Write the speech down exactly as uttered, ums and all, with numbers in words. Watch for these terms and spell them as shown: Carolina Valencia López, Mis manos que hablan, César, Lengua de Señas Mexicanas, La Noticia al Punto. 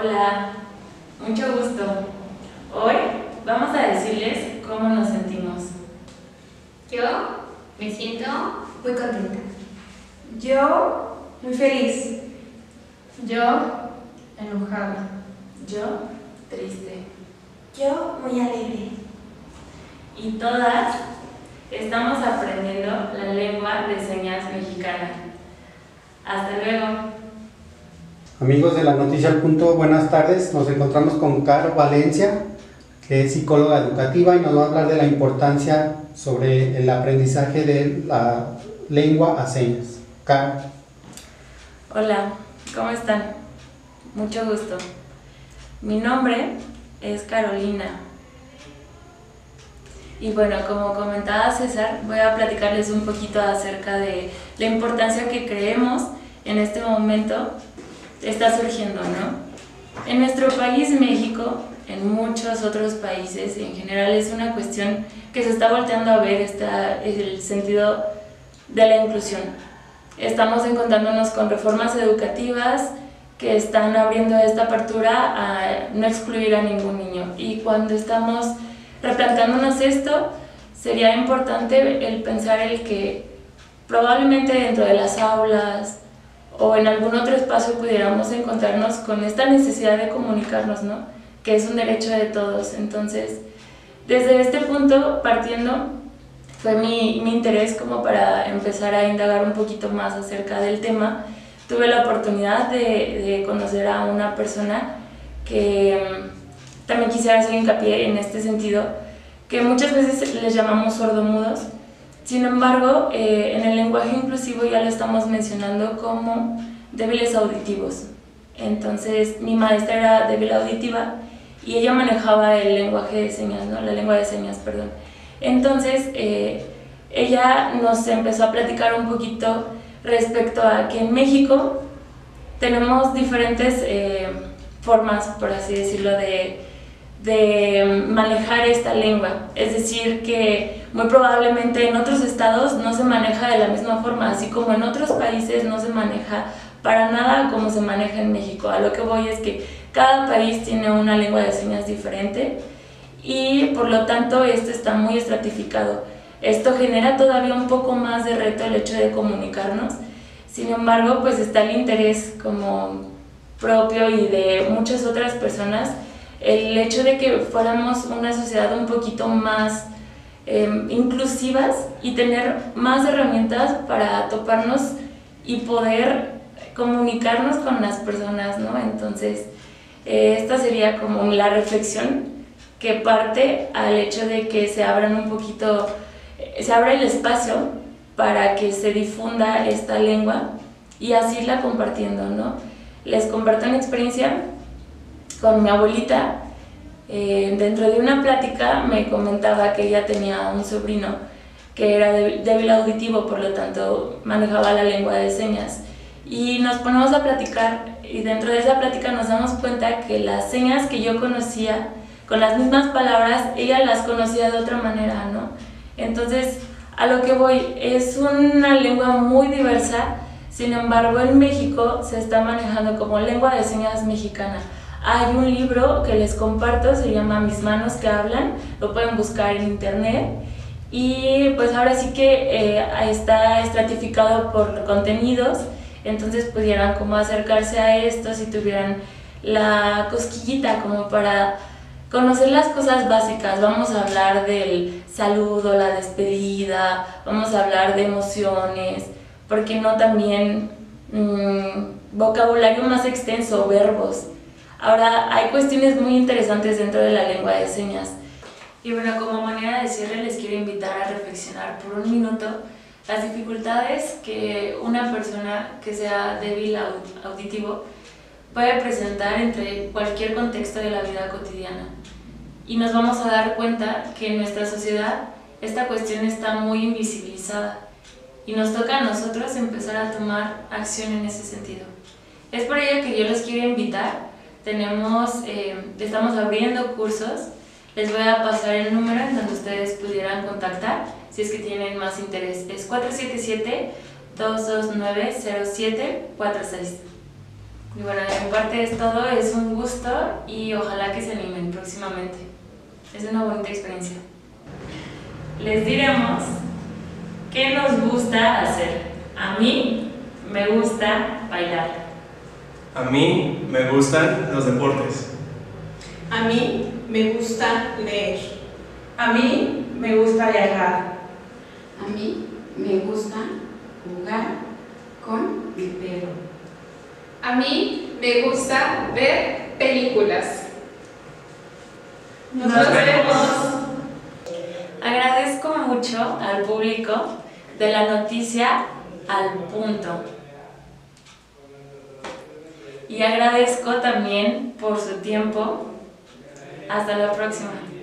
Hola, mucho gusto. Hoy vamos a decirles cómo nos sentimos. Yo me siento muy contenta. Yo muy feliz. Yo enojada. Yo triste. Yo muy alegre. Y todas estamos aprendiendo la lengua de señas mexicana. Hasta luego. Amigos de La Noticia al Punto, buenas tardes. Nos encontramos con Caro Valencia, que es psicóloga educativa y nos va a hablar de la importancia sobre el aprendizaje de la lengua a señas. Caro. Hola, ¿cómo están? Mucho gusto. Mi nombre es Carolina. Y bueno, como comentaba César, voy a platicarles un poquito acerca de la importancia que creemos en este momento está surgiendo, ¿no? En nuestro país, México, en muchos otros países, en general es una cuestión que se está volteando a ver, está el sentido de la inclusión. Estamos encontrándonos con reformas educativas que están abriendo esta apertura a no excluir a ningún niño. Y cuando estamos replanteándonos esto, sería importante el pensar el que probablemente dentro de las aulas o en algún otro espacio pudiéramos encontrarnos con esta necesidad de comunicarnos, ¿no? Que es un derecho de todos. Entonces, desde este punto, partiendo, fue mi, mi interés como para empezar a indagar un poquito más acerca del tema. Tuve la oportunidad de, de conocer a una persona que también quisiera hacer hincapié en este sentido, que muchas veces les llamamos sordomudos. Sin embargo, eh, en el lenguaje inclusivo ya lo estamos mencionando como débiles auditivos. Entonces, mi maestra era débil auditiva y ella manejaba el lenguaje de señas, ¿no? La lengua de señas, perdón. Entonces, eh, ella nos empezó a platicar un poquito respecto a que en México tenemos diferentes eh, formas, por así decirlo, de... de manejar esta lengua, es decir que muy probablemente en otros estados no se maneja de la misma forma, así como en otros países no se maneja para nada como se maneja en México. A lo que voy es que cada país tiene una lengua de señas diferente y por lo tanto esto está muy estratificado. Esto genera todavía un poco más de reto el hecho de comunicarnos. Sin embargo, pues está el interés como propio y de muchas otras personas el hecho de que fuéramos una sociedad un poquito más eh, inclusivas y tener más herramientas para toparnos y poder comunicarnos con las personas, ¿no? Entonces, eh, esta sería como la reflexión que parte al hecho de que se abran un poquito, eh, se abra el espacio para que se difunda esta lengua y así la compartiendo, ¿no? Les comparto una experiencia con mi abuelita. Eh, dentro de una plática me comentaba que ella tenía un sobrino que era débil auditivo, por lo tanto manejaba la lengua de señas, y nos ponemos a platicar y dentro de esa plática nos damos cuenta que las señas que yo conocía con las mismas palabras, ella las conocía de otra manera, ¿no? Entonces, a lo que voy, es una lengua muy diversa. Sin embargo, en México se está manejando como lengua de señas mexicana. Hay un libro que les comparto, se llama Mis manos que hablan, lo pueden buscar en internet. Y pues ahora sí que eh, está estratificado por contenidos, entonces pudieran como acercarse a esto si tuvieran la cosquillita como para conocer las cosas básicas. Vamos a hablar del saludo, la despedida, vamos a hablar de emociones, ¿por qué no también mmm, vocabulario más extenso, verbos? Ahora, hay cuestiones muy interesantes dentro de la lengua de señas. Y bueno, como manera de cierre, les quiero invitar a reflexionar por un minuto las dificultades que una persona que sea débil auditivo puede presentar entre cualquier contexto de la vida cotidiana. Y nos vamos a dar cuenta que en nuestra sociedad esta cuestión está muy invisibilizada y nos toca a nosotros empezar a tomar acción en ese sentido. Es por ello que yo los quiero invitar. Tenemos, eh, estamos abriendo cursos, les voy a pasar el número en donde ustedes pudieran contactar si es que tienen más interés. Es cuatro siete siete, dos dos nueve, cero siete cuatro seis. Y bueno, de mi parte es todo, es un gusto y ojalá que se animen próximamente. Es una bonita experiencia. Les diremos qué nos gusta hacer. A mí me gusta bailar. A mí me gustan los deportes. A mí me gusta leer. A mí me gusta viajar. A mí me gusta jugar con mi perro. A mí me gusta ver películas. Nos, Nos vemos. Agradezco mucho al público de La Noticia al Punto. Y agradezco también por su tiempo. Hasta la próxima.